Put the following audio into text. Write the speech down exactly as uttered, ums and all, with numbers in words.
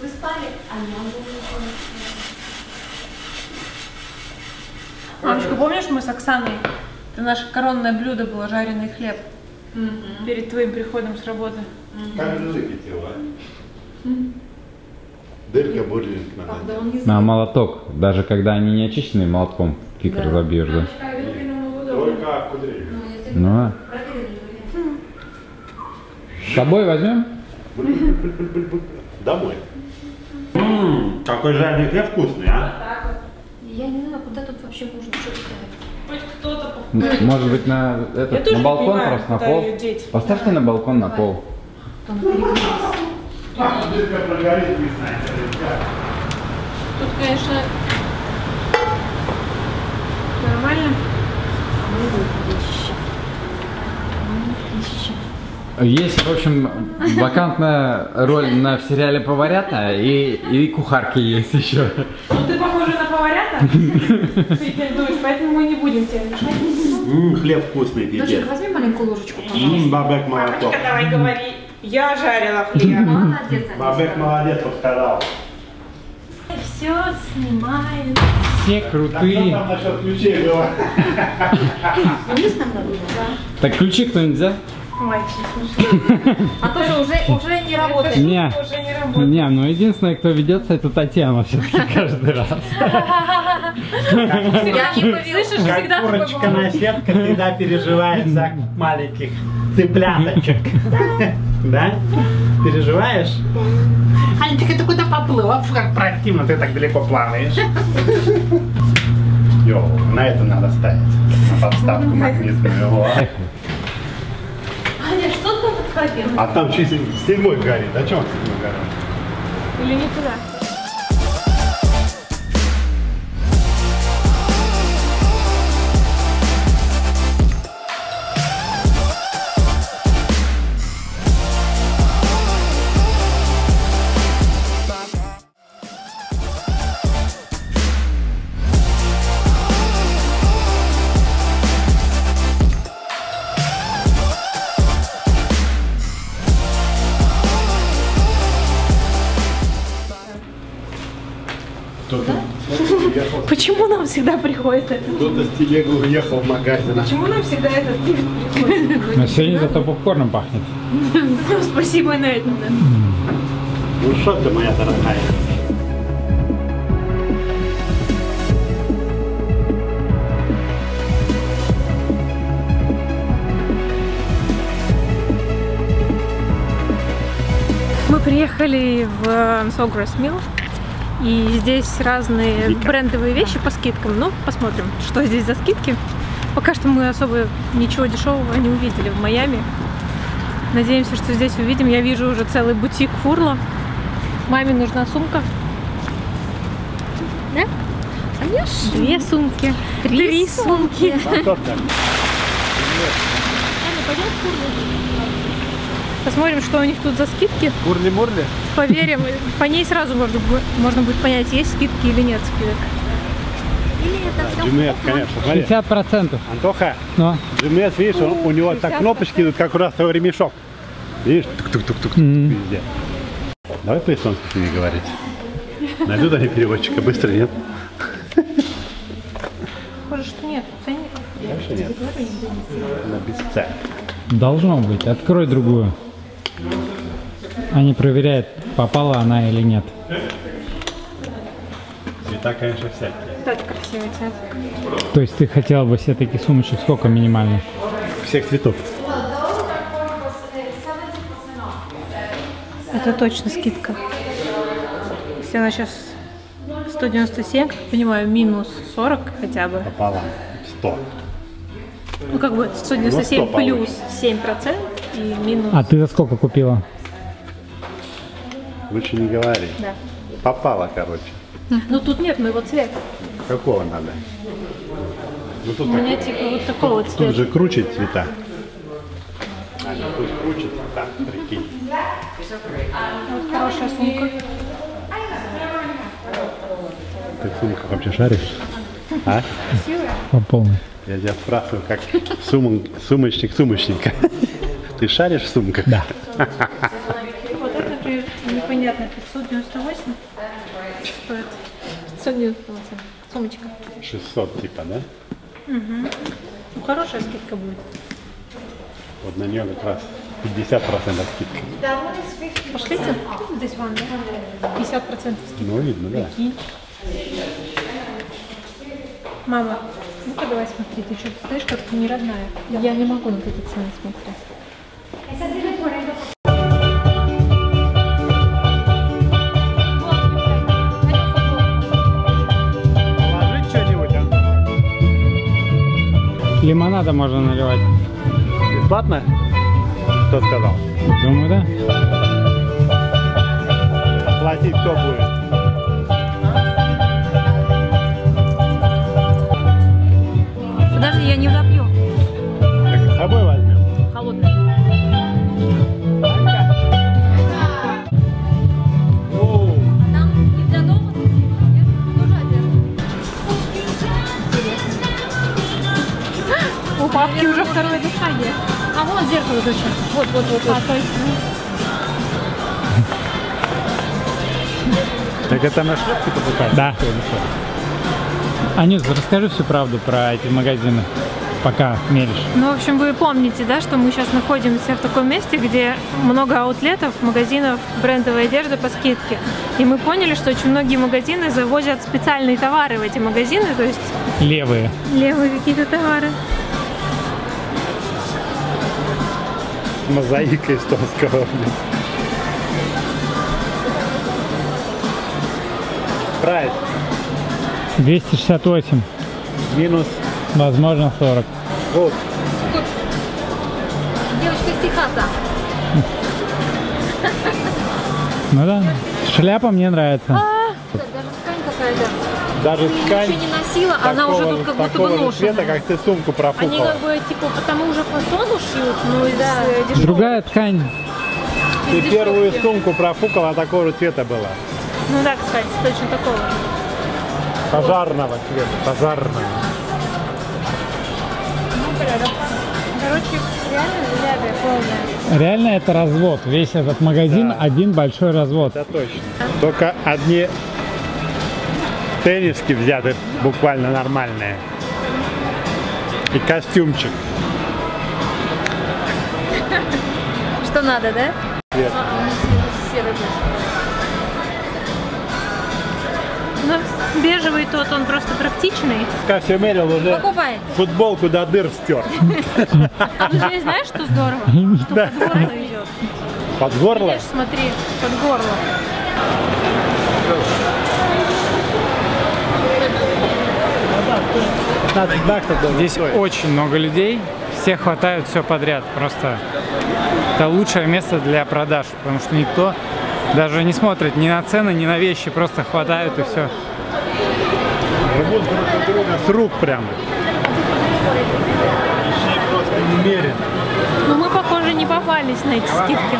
Вы спали, а я уже не. Мамочка, помнишь, мы с Оксаной, это наше коронное блюдо было, жареный хлеб. Mm-hmm. Перед твоим приходом с работы. Mm-hmm. Как же закипела. Mm-hmm. Дырка бурлинг надо. На молоток, даже когда они не очищены, молотком кик да. разобьешь, да? Только кудрей. Ну а. С собой возьмем? Домой. Ммм, какой жареный хлеб вкусный, а? Я не знаю, куда тут вообще можно что-то ставить. Хоть кто-то повторит. Может быть, на этот, на балкон просто, на пол? Поставьте на балкон, на пол. Тут, конечно, нормально. Есть, в общем, вакантная роль на, в сериале «Поварята», и, и кухарки есть еще. Ну ты похожа на поварята, ты передуешь, поэтому мы не будем тебе мешать. Ммм, хлеб вкусный, пипец. Доченька, возьми маленькую ложечку. Ммм, бабек молоток. Мамочка, давай говори, я жарила хлеб. Молодец, бабек молодец, повторял. Все снимаем. Все крутые. Там насчет ключей было. Так ключи кто-нибудь взял? А тоже уже, уже не работает. Не, уже не работает. Не, ну единственное, кто ведется, это Татьяна все-таки каждый раз. Как курочка на сетке всегда переживает за маленьких цыпляточек. Да? Переживаешь? Аня, ты куда поплыла? Как противно, ты так далеко плаваешь. Йоу, на это надо ставить. На подставку магнитную. А там чуть седьмой горит. А чё он седьмой горит? Или не туда? Почему нам всегда приходит этот? Кто-то с телегу уехал в магазин. Почему нам всегда этот приходит? Но сегодня зато попкорном пахнет. Спасибо на этом, да. Ну что ты, моя дорогая. Мы приехали в Sawgrass Mills. И здесь разные Вика. брендовые вещи по скидкам. Ну, посмотрим, что здесь за скидки. Пока что мы особо ничего дешевого не увидели в Майами. Надеемся, что здесь увидим. Я вижу уже целый бутик Фурла. Маме нужна сумка. Да? Конечно. Две сумки. Три, Три сумки. Посмотрим, что у них тут за скидки. Бурли-мурли. Поверим. По ней сразу можно, можно будет понять, есть скидки или нет скидок. Или это все. Джимет, конечно. Смотри. шестьдесят процентов. Антоха, но. Джимет, видишь, он, у него так кнопочки идут, как у нас твой ремешок. Видишь? Тук-тук-тук-тук. Mm. Давай по-эстонски с ними говорить. Найдут они переводчика быстро, нет? Похоже, что нет. Конечно, нет. Без цен. Должно быть. Открой другую. Они проверяют, попала она или нет. Цвета, конечно, всякие. Это красивый цвет. То есть ты хотела бы все такие сумочек сколько минимально? Всех цветов. Это точно скидка. Если она сейчас сто девяносто семь, как понимаю, минус сорок хотя бы. Попала сто. Ну как бы сто девяносто семь плюс семь процентов и минус. А ты за сколько купила? Лучше не говори. Да. Попала, короче. Ну тут нет моего цвета. Какого надо? Ну, тут У меня так... типа вот такого тут, цвета. Тут же круче цвета. А, ну, тут круче цвета, прикинь. Вот хорошая сумка. Ты сумка вообще шаришь? А? По полной. Я тебя спрашиваю, как сум... сумочник сумочника. Ты шаришь в сумках? Да. Вот это, например, непонятно. Понятно, пятьсот девяносто восемь стоит. пятьсот девяносто восемь. Сумочка. шестьсот типа, да? Угу. Ну, хорошая скидка будет. Вот на нее как раз пятьдесят процентов скидка. Пошлите? Здесь ванна. пятьдесят процентов скидка. Ну, видно, да. Прикинь. Мама, ну-ка давай смотри, ты что, ты знаешь, как ты не родная. Да. Я не могу на эти цены смотреть. Лимонада можно наливать. Бесплатно? Кто сказал? Думаю, да. Платить кто будет? А? Подожди, я не допью. Так с собой возьмем. Холодный. А там не для дома, нет? Тоже одежда. У папки уже второе дыхание. А вон зеркало точно. Вот, вот, вот. А, то есть... Так это на шляпке покупать? Да. Анюс, расскажи всю правду про эти магазины, пока меришь. Ну, в общем, вы помните, да, что мы сейчас находимся в таком месте, где много аутлетов, магазинов брендовой одежды по скидке. И мы поняли, что очень многие магазины завозят специальные товары в эти магазины, то есть... Левые. Левые какие-то товары. Мозаика из толстого. Прайс двести шестьдесят восемь. Минус. Возможно сорок. Вот. Девочка стихата. Ну да. Шляпа мне нравится. Даже ткань какая-то. Даже ткань. Ничего не носила, она уже тут как будто бы ношена. Как ты сумку профукала. Они как бы типа потому уже фасону шьют, ну и да. Другая ткань. Ты первую сумку профукала, а такого же цвета была. Ну да, кстати, точно такого. Пожарного цвета, пожарного. Короче, реально, реально это развод. Весь этот магазин, да. Один большой развод. Да, точно. Только одни тенниски взяты буквально нормальные. И костюмчик. Что надо, да? Бежевый тот, он просто практичный. Кафе Мэрил уже покупает. Футболку до дыр стер. Ну же знаешь, что здорово? Что под горло идет. Под горло? Смотри, под горло. Здесь очень много людей, все хватают все подряд. Просто это лучшее место для продаж, потому что никто даже не смотрит ни на цены, ни на вещи, просто хватают и все. Рвут друг друга с рук прямо. Просто немерено. Но мы, похоже, не попались на эти скидки.